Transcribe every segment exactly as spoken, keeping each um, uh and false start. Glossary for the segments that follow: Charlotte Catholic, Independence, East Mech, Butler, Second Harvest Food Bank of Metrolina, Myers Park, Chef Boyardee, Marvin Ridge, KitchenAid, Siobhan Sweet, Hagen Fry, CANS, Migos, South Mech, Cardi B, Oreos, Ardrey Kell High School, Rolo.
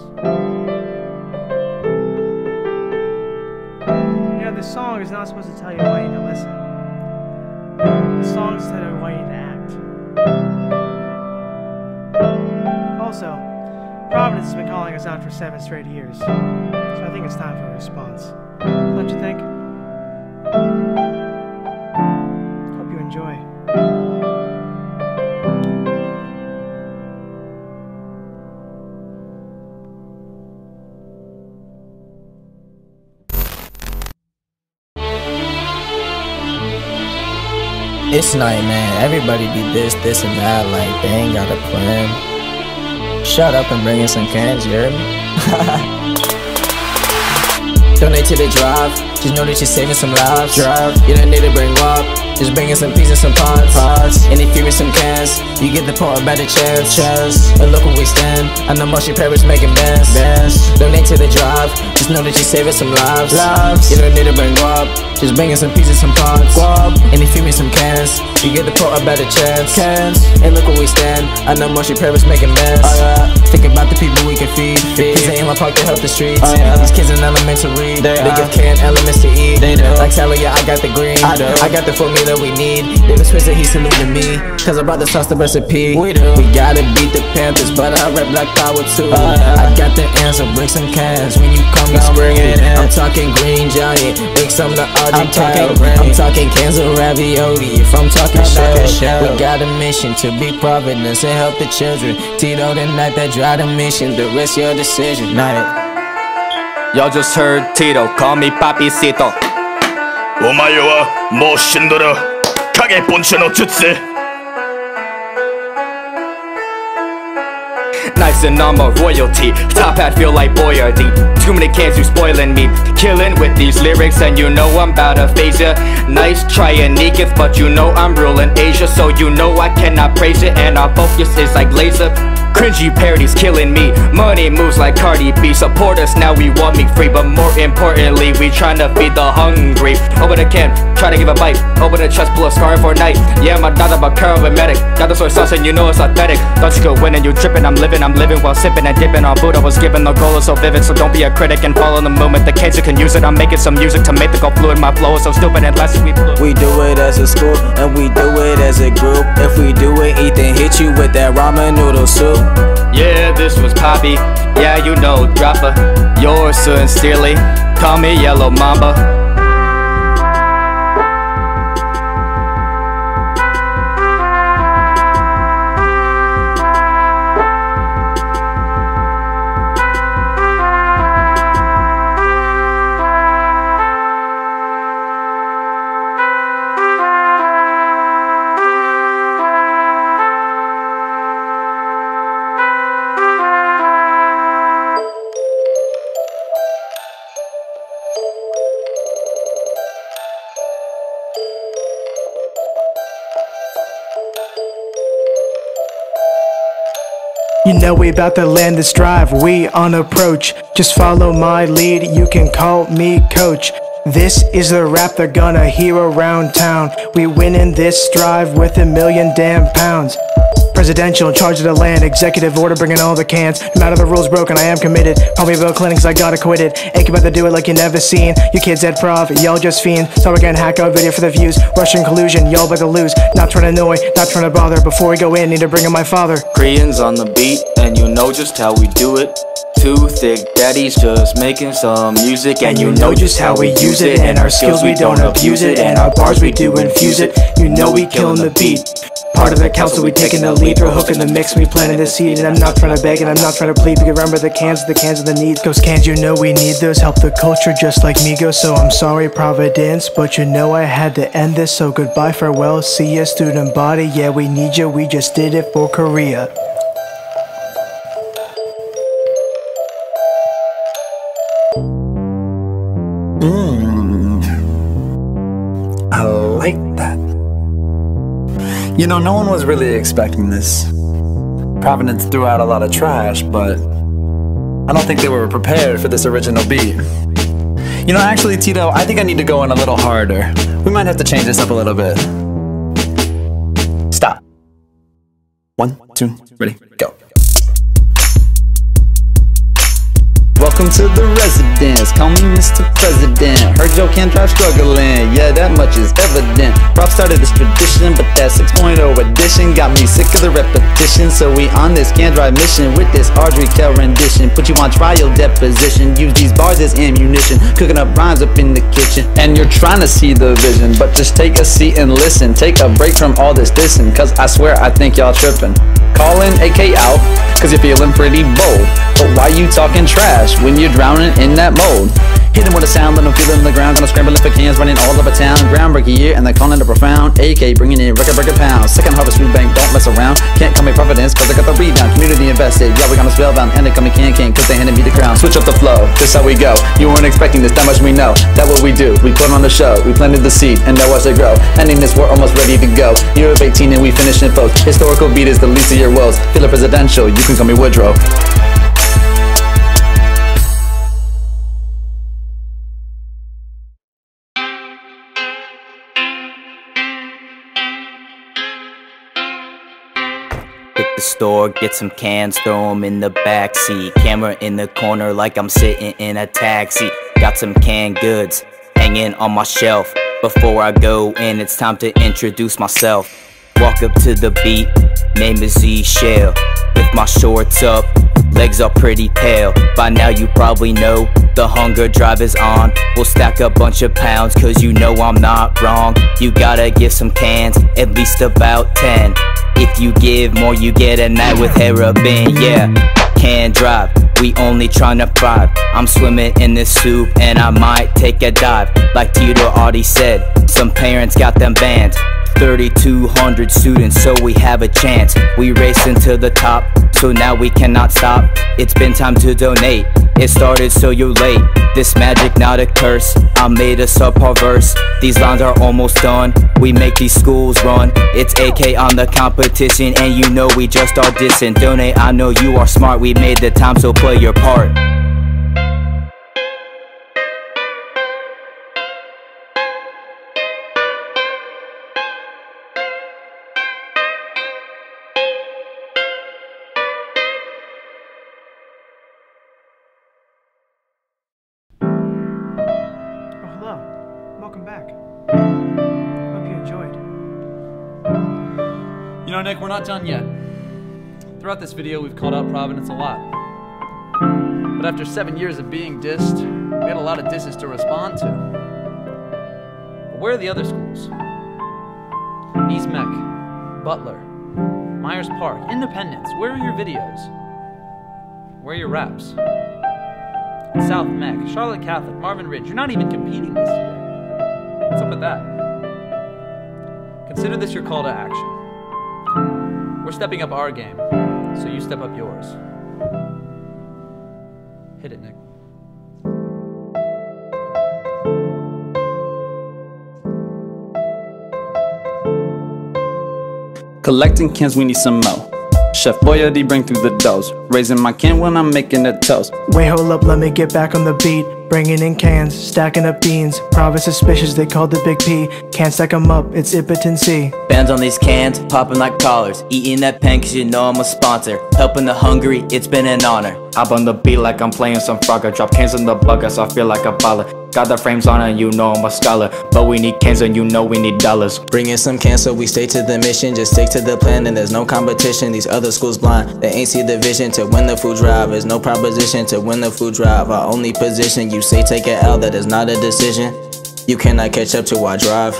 You know, this song is not supposed to tell you why you need to listen. The song is telling you why you need to act. Also, Providence has been calling us out for seven straight years, so I think it's time for a response. Don't you think? Hope you enjoy. It's like, man, everybody be this, this, and that, like, they ain't got a plan. Shut up and bring in some cans, you heard me? Donate to the drive, just know that you're saving some lives. Drive, you don't need to bring up, just bring in some peas and some pods. Pods. And if you bring some cans, you get the part a better chance. Chance. And look where we stand, I know most your parents making bands. Bands. Donate to the drive, just know that you're saving some lives. Lives. You don't need to bring up, just bringing some peas and some pods. Guap. And if you meet some cans, you get the pro a better chance. Cans. And look where we stand, I know most your parents making mess. Oh, yeah. Think about the people we can feed, feed. Cause they in my park to help the streets. Oh, yeah. These kids in elementary, they, they give canned elements to eat. They do. Like Sally, yeah, I got the green, I, do. I got the formula we need. They been twisted, he's saluting me, cause I brought the sauce, the recipe. We do. We gotta beat the Panthers, but I rap like power too. Oh, yeah. I got the answer, bring some cans when you come down, bring it in. I'm talking green giant, make some the I'm talking, I'm talking cans of ravioli. If I'm talking show, we got a mission to be Providence and help the children. Tito the night that drive the mission, the rest your decision. Night. Y'all just heard Tito, call me Papicito. Omaewa mo shindoro kage poncho no jutsu. Nice and I'm a royalty, top hat feel like Boyardee. Too many cans, you spoiling me, killing with these lyrics. And you know I'm bout aphasia. Nice try and Nikith, but you know I'm ruling Asia. So you know I cannot praise it, and our focus is like laser. Cringy parodies killing me, money moves like Cardi B. Support us now, we want me free, but more importantly, we tryna feed the hungry. Open a can, try to give a bite, open a chest, pull a scar for a night. Yeah, my dada bakara with medic, dada soy sauce and you know it's authentic. Thought you could win and you trippin', I'm living, I'm living while sipping and dipping on Buddha. I was given the goal is so vivid, so don't be a critic and follow the movement. The kids you can use it, I'm making some music to mythical fluid. My flow is so stupid and less we blew. We do it as a school, and we do it as a group. If we do it, Ethan hit you with that ramen noodle soup. Yeah, this was Poppy, yeah you know Dropper. Yours sincerely, call me Yellow Mamba. You know we about to land this drive, we on approach. Just follow my lead, you can call me coach. This is the rap they're gonna hear around town. We winning this drive with a million damn pounds. Presidential in charge of the land, executive order bringing all the cans. No matter the rules broken, I am committed. Probably Bill Clinton's I got acquitted. Ain't about to do it like you never seen. You kids at prov, y'all just fiend. So we can hack our video for the views. Russian collusion, y'all about to lose. Not trying to annoy, not trying to bother. Before we go in, need to bring in my father. Koreans on the beat, and you know just how we do it. Two thick daddies just making some music, and you know just how we use it. And our skills we don't abuse it, and our bars we do infuse it. You know we killing the beat. Part of the council, we taking the lead, throw hook in the mix, we planting the seed. And I'm not trying to beg and I'm not trying to plead, but remember the cans, the cans and the needs. Those cans, you know we need those, help the culture just like Migos. So I'm sorry Providence, but you know I had to end this. So goodbye, farewell, see ya student body. Yeah, we need ya, we just did it for Korea. Mmm, I like that. You know, no one was really expecting this. Providence threw out a lot of trash, but I don't think they were prepared for this original beat. You know, actually, Tito, I think I need to go in a little harder. We might have to change this up a little bit. Stop. One, two, ready, go. Welcome to the residence, call me Mister President. Heard your can drive struggling, yeah, that much is evident. Rob started this tradition, but that six point oh edition got me sick of the repetition. So we on this can drive mission with this Ardrey Kell rendition. Put you on trial deposition, use these bars as ammunition. Cooking up rhymes up in the kitchen, and you're trying to see the vision. But just take a seat and listen, take a break from all this dissing, cause I swear I think y'all tripping. Calling A K out, cause you're feeling pretty bold. But why you talking trash when you're drowning in that mold? Hit him with a sound, let him feel in the ground. Gonna scramble for cans, running all over town. Groundbreaking year, and they're calling it profound. A K bringing in record breaker pounds. Second Harvest Food Bank, don't mess around. Can't call me Providence, cause I got the rebound. Community invested, yeah, we gonna spellbound. And they call me Can Can, cause they handed me the crown. Switch up the flow, this how we go. You weren't expecting this, that much we know. That what we do, we put on the show. We planted the seed, and now watch it grow. Ending this, we're almost ready to go. Year of eighteen, and we finish in folks. Historical beat is the least of your woes. Feel it presidential, you can call me Woodrow. Store, get some cans, throw them in the backseat. Camera in the corner like I'm sitting in a taxi. Got some canned goods hanging on my shelf. Before I go in, it's time to introduce myself. Walk up to the beat, name is Z Shell. With my shorts up, legs are pretty pale. By now you probably know the hunger drive is on. We'll stack a bunch of pounds, cause you know I'm not wrong. You gotta give some cans, at least about ten. If you give more, you get a night with heroin. Yeah, can drive, we only tryna thrive. I'm swimming in this soup and I might take a dive. Like Tito already said, some parents got them banned. thirty-two hundred students, so we have a chance. We racing to the top, so now we cannot stop. It's been time to donate, it started so you're late. This magic not a curse, I made us a perverse. These lines are almost done, we make these schools run. It's A K on the competition, and you know we just are dissing. Donate, I know you are smart, we made the time, so play your part. You know, Nick, we're not done yet. Throughout this video, we've called out Providence a lot. But after seven years of being dissed, we had a lot of disses to respond to. But where are the other schools? East Mech, Butler, Myers Park, Independence. Where are your videos? Where are your raps? South Mech, Charlotte Catholic, Marvin Ridge. You're not even competing this year. What's up with that? Consider this your call to action. We're stepping up our game, so you step up yours. Hit it, Nick. Collecting cans, we need some more. Chef Boyardee bring through the doughs. Raising my can when I'm making a toast. Wait, hold up, let me get back on the beat. Bringing in cans, stacking up beans. Province suspicious, they called the big P. Can't stack them up, it's impotency. Bands on these cans, popping like collars. Eating that pen cause you know I'm a sponsor. Helping the hungry, it's been an honor. I'm on the beat like I'm playing some frog. I drop cans in the bucket, so I feel like a baller. Got the frames on and you know I'm a scholar. But we need cans and you know we need dollars. Bring in some cans so we stay to the mission. Just stick to the plan and there's no competition. These other schools blind, they ain't see the vision. To win the food drive, there's no proposition. To win the food drive, our only position. You say take it out, that is not a decision. You cannot catch up to our drive.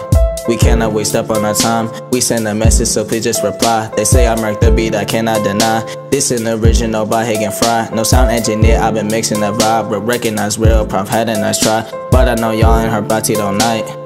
We cannot waste up on our time. We send a message, so please just reply. They say I murked the beat, I cannot deny. This is an original by Hagen Fry. No sound engineer, I've been mixing the vibe. But recognize real, Prof had a nice try. But I know y'all ain't heard about Tito night.